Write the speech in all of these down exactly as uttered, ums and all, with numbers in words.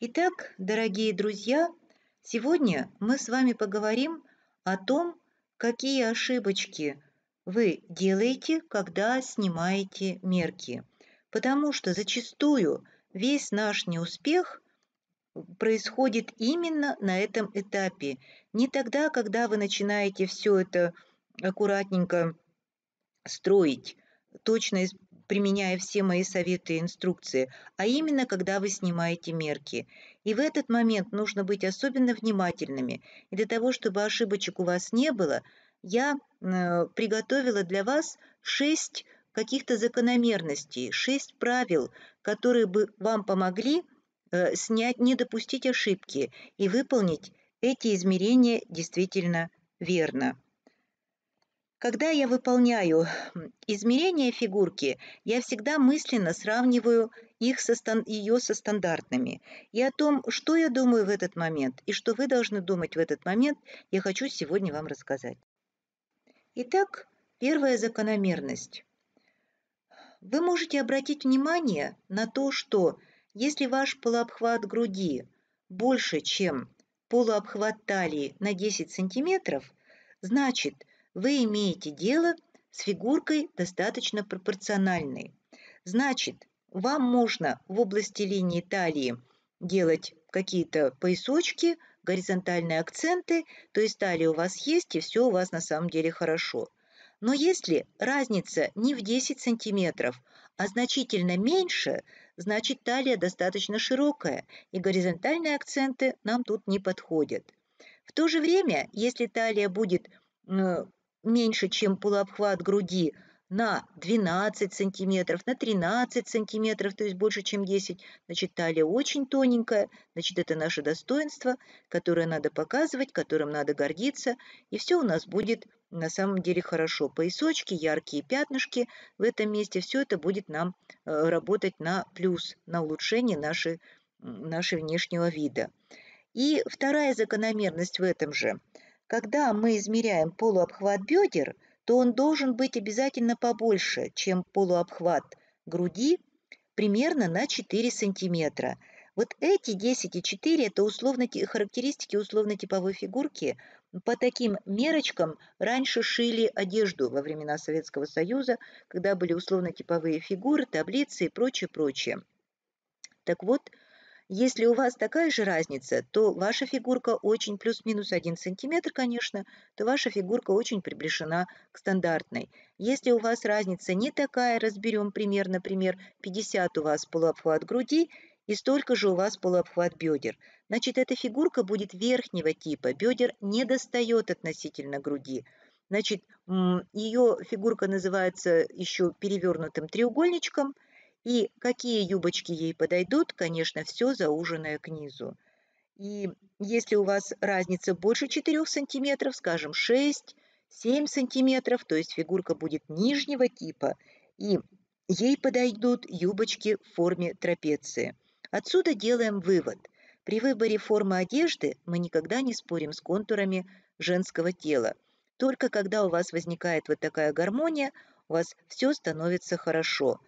Итак, дорогие друзья, сегодня мы с вами поговорим о том, какие ошибочки вы делаете, когда снимаете мерки. Потому что зачастую весь наш неуспех происходит именно на этом этапе. Не тогда, когда вы начинаете все это аккуратненько строить, точно применяя все мои советы и инструкции, а именно когда вы снимаете мерки. И в этот момент нужно быть особенно внимательными. И для того, чтобы ошибочек у вас не было, я э, приготовила для вас шесть каких-то закономерностей, шесть правил, которые бы вам помогли э, снять, не допустить ошибки и выполнить эти измерения действительно верно. Когда я выполняю измерения фигурки, я всегда мысленно сравниваю их со, ее со стандартными. И о том, что я думаю в этот момент и что вы должны думать в этот момент, я хочу сегодня вам рассказать. Итак, первая закономерность. Вы можете обратить внимание на то, что если ваш полуобхват груди больше, чем полуобхват талии на десять сантиметров, значит, вы имеете дело с фигуркой достаточно пропорциональной. Значит, вам можно в области линии талии делать какие-то поясочки, горизонтальные акценты, то есть талия у вас есть, и все у вас на самом деле хорошо. Но если разница не в десять сантиметров, а значительно меньше, значит талия достаточно широкая, и горизонтальные акценты нам тут не подходят. В то же время, если талия будет меньше, чем полуобхват груди на двенадцать сантиметров, на тринадцать сантиметров, то есть больше, чем десять, значит, талия очень тоненькая, значит, это наше достоинство, которое надо показывать, которым надо гордиться, и все у нас будет на самом деле хорошо. Поясочки, яркие пятнышки в этом месте, все это будет нам работать на плюс, на улучшение нашей, нашего внешнего вида. И вторая закономерность в этом же. Когда мы измеряем полуобхват бедер, то он должен быть обязательно побольше, чем полуобхват груди, примерно на четыре сантиметра. Вот эти десять и четыре – это условно, характеристики условно-типовой фигурки. По таким мерочкам раньше шили одежду во времена Советского Союза, когда были условно-типовые фигуры, таблицы и прочее, прочее. Так вот, если у вас такая же разница, то ваша фигурка очень плюс-минус один сантиметр, конечно, то ваша фигурка очень приближена к стандартной. Если у вас разница не такая, разберем пример, например, пятьдесят у вас полуобхват груди и столько же у вас полуобхват бедер. Значит, эта фигурка будет верхнего типа, бедер не достает относительно груди. Значит, ее фигурка называется еще перевернутым треугольничком. И какие юбочки ей подойдут, конечно, все зауженное к низу. И если у вас разница больше четырёх сантиметров, скажем, шесть-семь сантиметров, то есть фигурка будет нижнего типа, и ей подойдут юбочки в форме трапеции. Отсюда делаем вывод. При выборе формы одежды мы никогда не спорим с контурами женского тела. Только когда у вас возникает вот такая гармония, у вас все становится хорошо.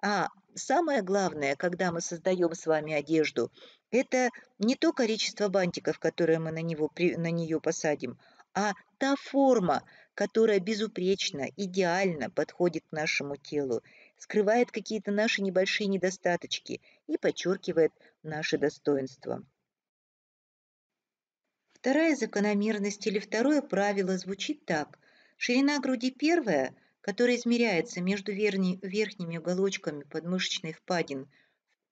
А самое главное, когда мы создаем с вами одежду, это не то количество бантиков, которые мы на, него, на нее посадим, а та форма, которая безупречно, идеально подходит к нашему телу, скрывает какие-то наши небольшие недостаточки и подчеркивает наши достоинства. Вторая закономерность или второе правило звучит так. Ширина груди первая, который измеряется между верхними уголочками подмышечной впадин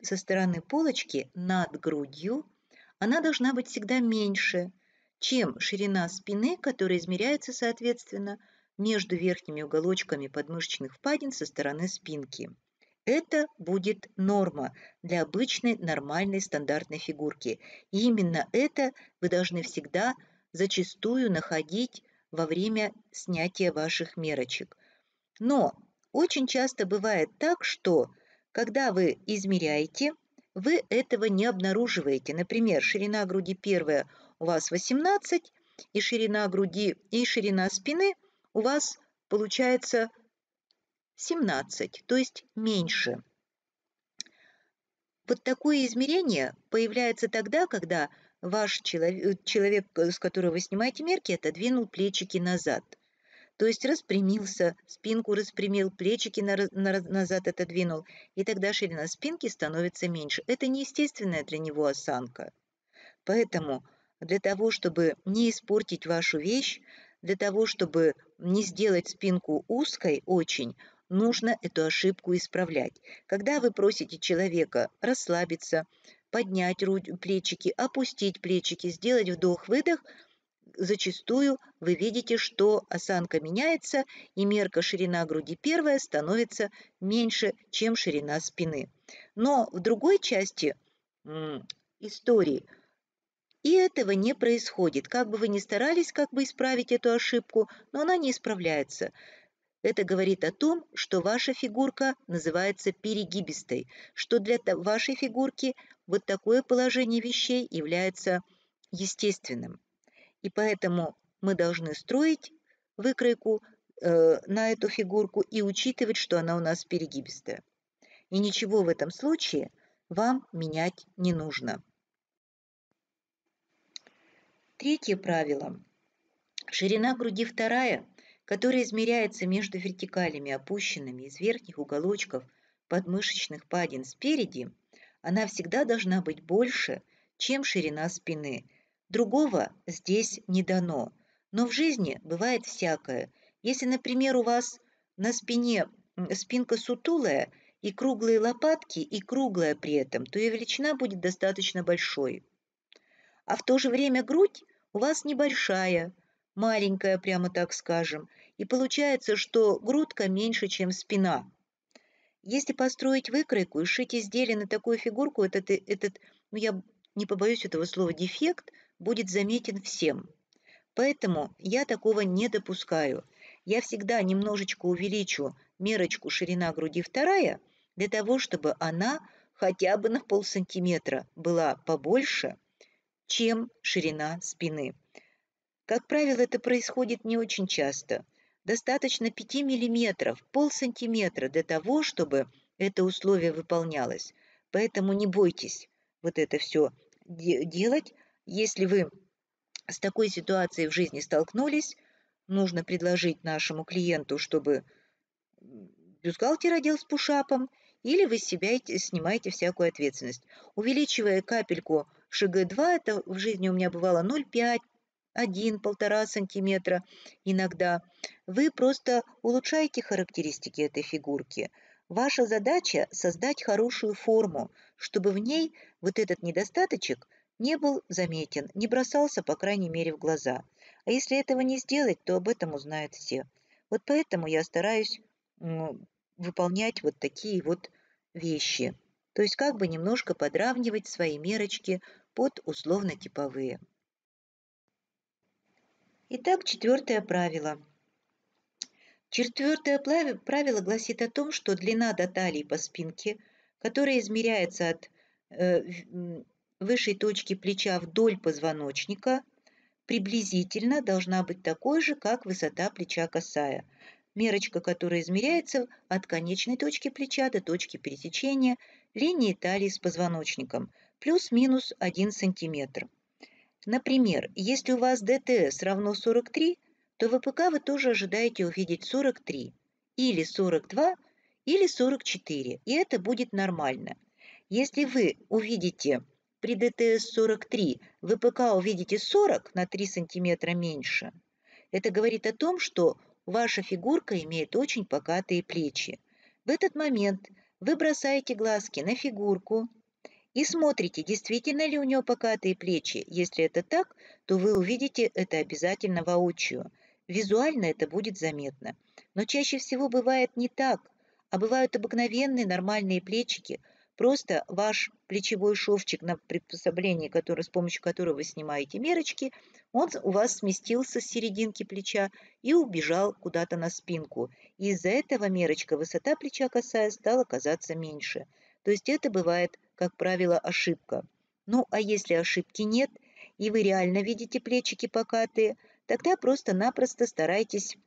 со стороны полочки над грудью, она должна быть всегда меньше, чем ширина спины, которая измеряется, соответственно, между верхними уголочками подмышечных впадин со стороны спинки. Это будет норма для обычной, нормальной, стандартной фигурки. И именно это вы должны всегда зачастую находить во время снятия ваших мерочек. Но очень часто бывает так, что когда вы измеряете, вы этого не обнаруживаете. Например, ширина груди первая у вас восемнадцать, и ширина груди и ширина спины у вас получается семнадцать, то есть меньше. Вот такое измерение появляется тогда, когда ваш человек, человек, с которого вы снимаете мерки, отодвинул плечики назад. То есть распрямился, спинку распрямил, плечики на, на, назад отодвинул, и тогда ширина спинки становится меньше. Это неестественная для него осанка. Поэтому для того, чтобы не испортить вашу вещь, для того, чтобы не сделать спинку узкой очень, нужно эту ошибку исправлять. Когда вы просите человека расслабиться, поднять плечики, опустить плечики, сделать вдох-выдох, зачастую вы видите, что осанка меняется, и мерка ширина груди первая становится меньше, чем ширина спины. Но в другой части истории и этого не происходит. Как бы вы ни старались как бы исправить эту ошибку, но она не исправляется. Это говорит о том, что ваша фигурка называется перегибистой, что для вашей фигурки вот такое положение вещей является естественным. И поэтому мы должны строить выкройку э, на эту фигурку и учитывать, что она у нас перегибистая. И ничего в этом случае вам менять не нужно. Третье правило. Ширина груди вторая, которая измеряется между вертикалями, опущенными из верхних уголочков подмышечных падин спереди, она всегда должна быть больше, чем ширина спины. Другого здесь не дано. Но в жизни бывает всякое. Если, например, у вас на спине спинка сутулая и круглые лопатки, и круглая при этом, то ее величина будет достаточно большой. А в то же время грудь у вас небольшая, маленькая, прямо так скажем. И получается, что грудка меньше, чем спина. Если построить выкройку и шить изделие на такую фигурку, этот, этот ну я не побоюсь этого слова, дефект, будет заметен всем. Поэтому я такого не допускаю. Я всегда немножечко увеличу мерочку ширина груди вторая для того, чтобы она хотя бы на полсантиметра была побольше, чем ширина спины. Как правило, это происходит не очень часто. Достаточно пяти миллиметров, полсантиметра для того, чтобы это условие выполнялось. Поэтому не бойтесь вот это все делать. Если вы с такой ситуацией в жизни столкнулись, нужно предложить нашему клиенту, чтобы бюстгальтер одел с пушапом, или вы с себя снимаете всякую ответственность. Увеличивая капельку шэ гэ два, это в жизни у меня бывало ноль пять, один, полтора сантиметра иногда, вы просто улучшаете характеристики этой фигурки. Ваша задача создать хорошую форму, чтобы в ней вот этот недостаточек не был заметен, не бросался, по крайней мере, в глаза. А если этого не сделать, то об этом узнают все. Вот поэтому я стараюсь выполнять вот такие вот вещи. То есть как бы немножко подравнивать свои мерочки под условно-типовые. Итак, четвертое правило. Четвертое правило гласит о том, что длина до талии по спинке, которая измеряется от э, высшей точки плеча вдоль позвоночника, приблизительно должна быть такой же, как высота плеча косая. Мерочка, которая измеряется от конечной точки плеча до точки пересечения линии талии с позвоночником, плюс-минус один сантиметр. Например, если у вас дэ тэ эс равно сорок три, то в а пэ ка вы тоже ожидаете увидеть сорок три, или сорок два, или сорок четыре, и это будет нормально. Если вы увидите при дэ тэ эс сорок три, в а пэ ка увидите сорок на три сантиметра меньше, это говорит о том, что ваша фигурка имеет очень покатые плечи. В этот момент вы бросаете глазки на фигурку и смотрите, действительно ли у нее покатые плечи. Если это так, то вы увидите это обязательно воочию. Визуально это будет заметно. Но чаще всего бывает не так, а бывают обыкновенные нормальные плечики. Просто ваш плечевой шовчик на приспособлении, который, с помощью которого вы снимаете мерочки, он у вас сместился с серединки плеча и убежал куда-то на спинку. Из-за этого мерочка высота плеча косая стала казаться меньше. То есть это бывает, как правило, ошибка. Ну, а если ошибки нет, и вы реально видите плечики покатые, тогда просто-напросто старайтесь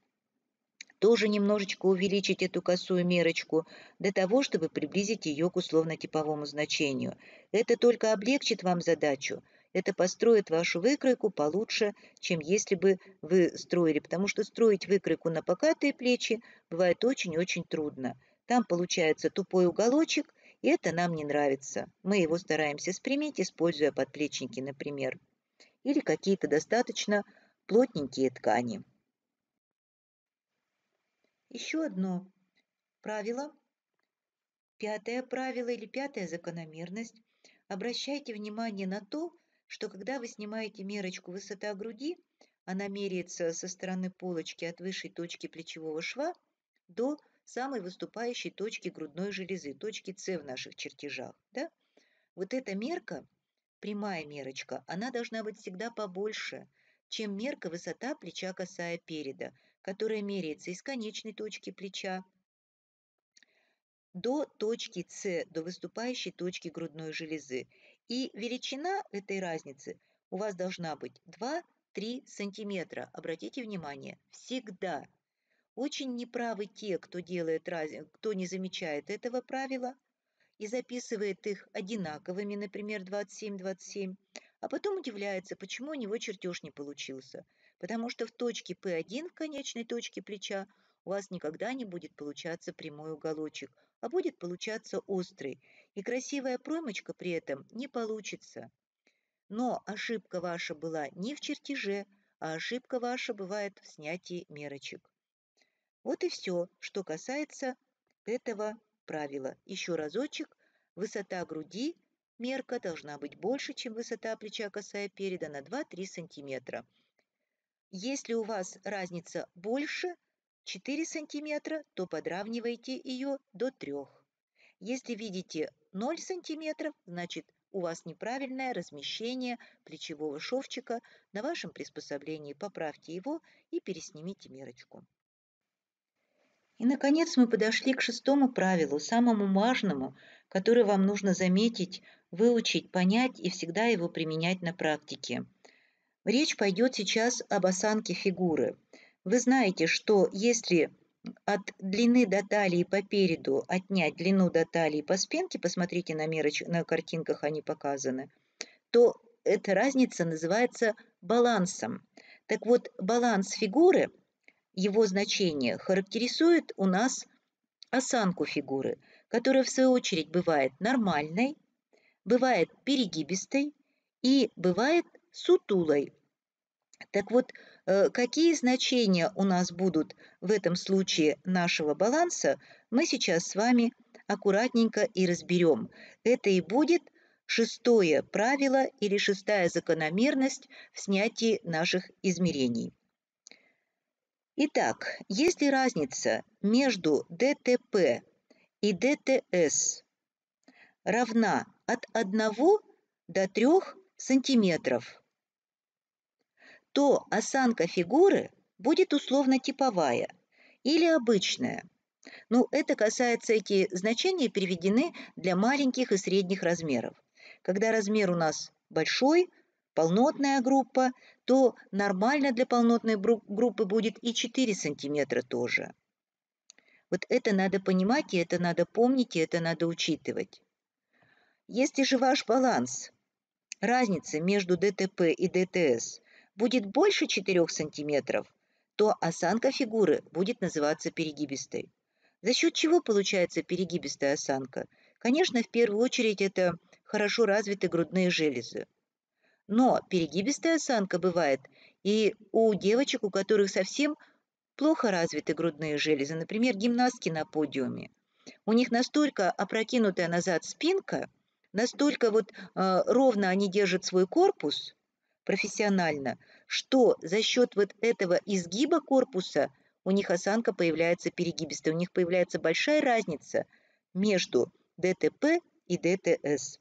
тоже немножечко увеличить эту косую мерочку до того, чтобы приблизить ее к условно-типовому значению. Это только облегчит вам задачу. Это построит вашу выкройку получше, чем если бы вы строили, потому что строить выкройку на покатые плечи бывает очень-очень трудно. Там получается тупой уголочек, и это нам не нравится. Мы его стараемся спрямить, используя подплечники, например, или какие-то достаточно плотненькие ткани. Еще одно правило, пятое правило или пятая закономерность. Обращайте внимание на то, что когда вы снимаете мерочку высота груди, она меряется со стороны полочки от высшей точки плечевого шва до самой выступающей точки грудной железы, точки С в наших чертежах. Да? Вот эта мерка, прямая мерочка, она должна быть всегда побольше, чем мерка высота плеча косая переда, которая меряется из конечной точки плеча до точки С, до выступающей точки грудной железы. И величина этой разницы у вас должна быть два-три сантиметра. Обратите внимание, всегда. Очень неправы те, кто делает раз... кто не замечает этого правила и записывает их одинаковыми, например, двадцать семь двадцать семь, а потом удивляется, почему у него чертеж не получился. Потому что в точке П один, в конечной точке плеча, у вас никогда не будет получаться прямой уголочек, а будет получаться острый. И красивая проймочка при этом не получится. Но ошибка ваша была не в чертеже, а ошибка ваша бывает в снятии мерочек. Вот и все, что касается этого правила. Еще разочек. Высота груди, мерка должна быть больше, чем высота плеча косая переда на два-три сантиметра. Если у вас разница больше четыре сантиметра, то подравнивайте ее до трёх. Если видите ноль сантиметров, значит у вас неправильное размещение плечевого шовчика. На вашем приспособлении поправьте его и переснимите мерочку. И, наконец, мы подошли к шестому правилу, самому важному, которое вам нужно заметить, выучить, понять и всегда его применять на практике. Речь пойдет сейчас об осанке фигуры. Вы знаете, что если от длины до талии по переду отнять длину до талии по спинке, посмотрите на, мероч... на картинках, они показаны, то эта разница называется балансом. Так вот, баланс фигуры, его значение характеризует у нас осанку фигуры, которая в свою очередь бывает нормальной, бывает перегибистой и бывает сутулой. Так вот, какие значения у нас будут в этом случае нашего баланса, мы сейчас с вами аккуратненько и разберем. Это и будет шестое правило или шестая закономерность в снятии наших измерений. Итак, если разница между ДТП и ДТС равна от одного до трёх сантиметров, то осанка фигуры будет условно-типовая или обычная. Ну, это касается, эти значения переведены для маленьких и средних размеров. Когда размер у нас большой, полнотная группа, то нормально для полнотной группы будет и четыре сантиметра тоже. Вот это надо понимать, и это надо помнить, и это надо учитывать. Если же ваш баланс, разница между ДТП и ДТС, будет больше четырёх сантиметров, то осанка фигуры будет называться перегибистой. За счет чего получается перегибистая осанка? Конечно, в первую очередь это хорошо развиты грудные железы. Но перегибистая осанка бывает и у девочек, у которых совсем плохо развиты грудные железы, например, гимнастки на подиуме. У них настолько опрокинутая назад спинка, настолько вот э, ровно они держат свой корпус, профессионально, что за счет вот этого изгиба корпуса у них осанка появляется перегибистой, у них появляется большая разница между ДТП и ДТС.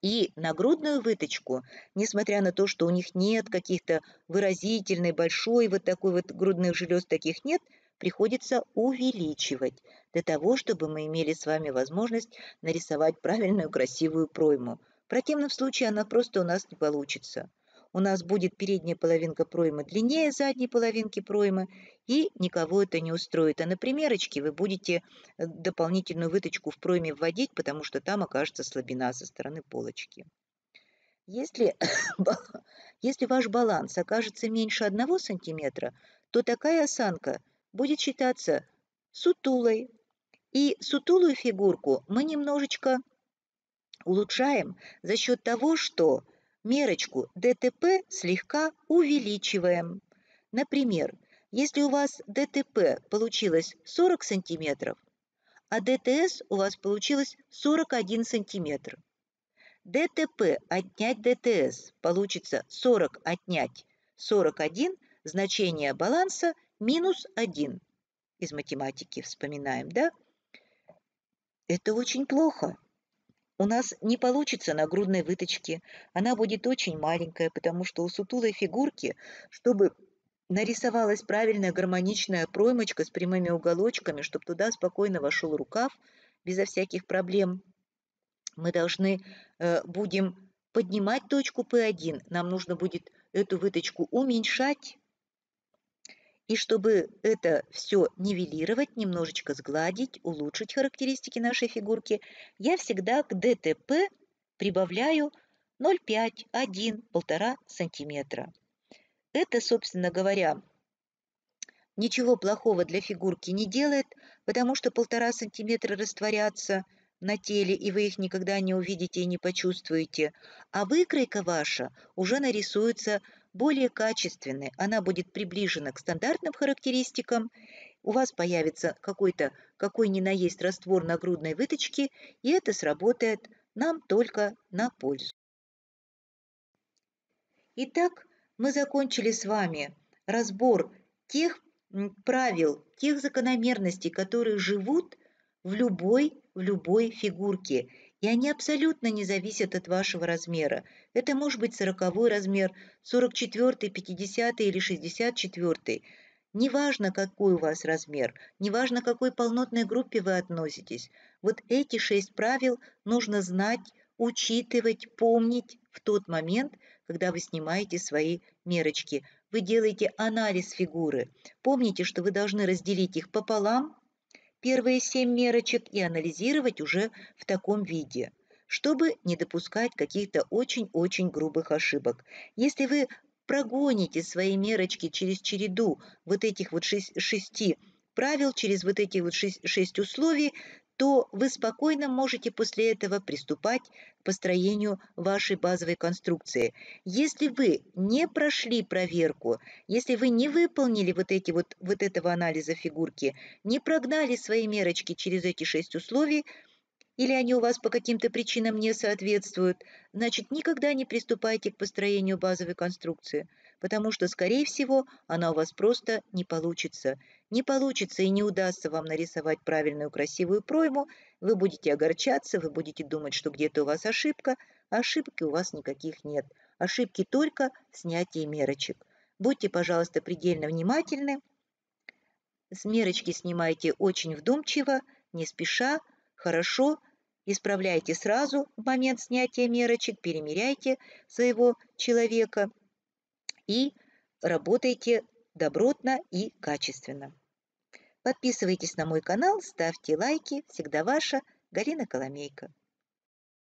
И на грудную выточку, несмотря на то, что у них нет каких-то выразительной, большой, вот такой вот грудных желез таких нет, приходится увеличивать для того, чтобы мы имели с вами возможность нарисовать правильную красивую пройму. В противном случае она просто у нас не получится. у нас будет передняя половинка проймы длиннее задней половинки проймы, и никого это не устроит. А на примерочке вы будете дополнительную выточку в пройме вводить, потому что там окажется слабина со стороны полочки. Если, если ваш баланс окажется меньше одного сантиметра, то такая осанка будет считаться сутулой. И сутулую фигурку мы немножечко улучшаем за счет того, что мерочку дэ тэ пэ слегка увеличиваем. Например, если у вас дэ тэ пэ получилось сорок сантиметров, а дэ тэ эс у вас получилось сорок один сантиметр. дэ тэ пэ отнять дэ тэ эс получится сорок отнять сорок один, значение баланса минус один. Из математики вспоминаем, да? Это очень плохо. У нас не получится нагрудной выточки. Она будет очень маленькая, потому что у сутулой фигурки, чтобы нарисовалась правильная гармоничная проймочка с прямыми уголочками, чтобы туда спокойно вошел рукав безо всяких проблем, мы должны э, будем поднимать точку пэ один. Нам нужно будет эту выточку уменьшать. И чтобы это все нивелировать, немножечко сгладить, улучшить характеристики нашей фигурки, я всегда к дэ тэ пэ прибавляю ноль целых пять, один, полтора сантиметра. Это, собственно говоря, ничего плохого для фигурки не делает, потому что полтора сантиметра растворятся на теле, и вы их никогда не увидите и не почувствуете. А выкройка ваша уже нарисуется более качественной, она будет приближена к стандартным характеристикам, у вас появится какой-то, какой ни на есть раствор нагрудной выточки, и это сработает нам только на пользу. Итак, мы закончили с вами разбор тех правил, тех закономерностей, которые живут в любой, в любой фигурке. И они абсолютно не зависят от вашего размера. Это может быть сороковой размер, сорок четвёртый, пятидесятый или шестьдесят четвёртый. Неважно, какой у вас размер, неважно, к какой полнотной группе вы относитесь. Вот эти шесть правил нужно знать, учитывать, помнить в тот момент, когда вы снимаете свои мерочки. Вы делаете анализ фигуры. Помните, что вы должны разделить их пополам, первые семь мерочек, и анализировать уже в таком виде, чтобы не допускать каких-то очень-очень грубых ошибок. Если вы прогоните свои мерочки через череду вот этих вот шести правил, через вот эти вот шесть условий, то вы спокойно можете после этого приступать к построению вашей базовой конструкции. Если вы не прошли проверку, если вы не выполнили вот, эти вот, вот этого анализа фигурки, не прогнали свои мерочки через эти шесть условий, или они у вас по каким-то причинам не соответствуют, значит, никогда не приступайте к построению базовой конструкции, потому что, скорее всего, она у вас просто не получится. Не получится и не удастся вам нарисовать правильную красивую пройму, вы будете огорчаться, вы будете думать, что где-то у вас ошибка, а ошибки у вас никаких нет. Ошибки только в снятии мерочек. Будьте, пожалуйста, предельно внимательны. С мерочки снимайте очень вдумчиво, не спеша, хорошо. Исправляйте сразу в момент снятия мерочек, перемеряйте своего человека и работайте добротно и качественно. Подписывайтесь на мой канал, ставьте лайки. Всегда ваша Галина Коломейко.